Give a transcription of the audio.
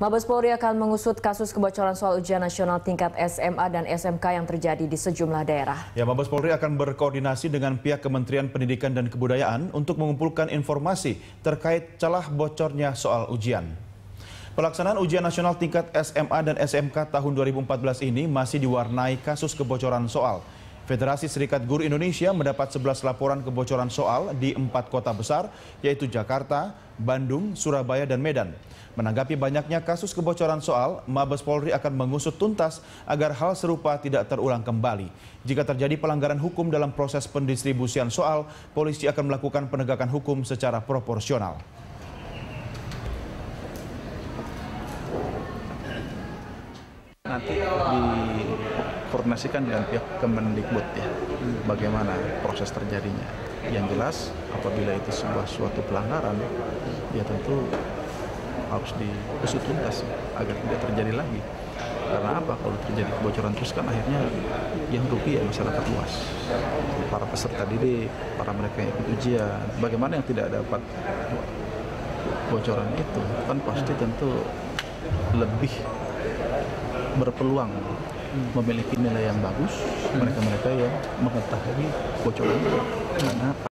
Mabes Polri akan mengusut kasus kebocoran soal ujian nasional tingkat SMA dan SMK yang terjadi di sejumlah daerah. Ya, Mabes Polri akan berkoordinasi dengan pihak Kementerian Pendidikan dan Kebudayaan untuk mengumpulkan informasi terkait celah bocornya soal ujian. Pelaksanaan ujian nasional tingkat SMA dan SMK tahun 2014 ini masih diwarnai kasus kebocoran soal. Federasi Serikat Guru Indonesia mendapat 11 laporan kebocoran soal di 4 kota besar, yaitu Jakarta, Bandung, Surabaya, dan Medan. Menanggapi banyaknya kasus kebocoran soal, Mabes Polri akan mengusut tuntas agar hal serupa tidak terulang kembali. Jika terjadi pelanggaran hukum dalam proses pendistribusian soal, polisi akan melakukan penegakan hukum secara proporsional. Nanti dikoordinasikan dengan pihak Kemendikbud ya, bagaimana proses terjadinya. Yang jelas apabila itu suatu pelanggaran, ya tentu harus diusut tuntas agar tidak terjadi lagi. Karena apa? Kalau terjadi kebocoran terus kan akhirnya yang rugi ya masyarakat luas. Para peserta didik, para mereka yang ikut ujian, bagaimana yang tidak dapat bocoran itu kan pasti tentu lebih berpeluang memiliki nilai yang bagus mereka-mereka yang mengetahui bocoran karena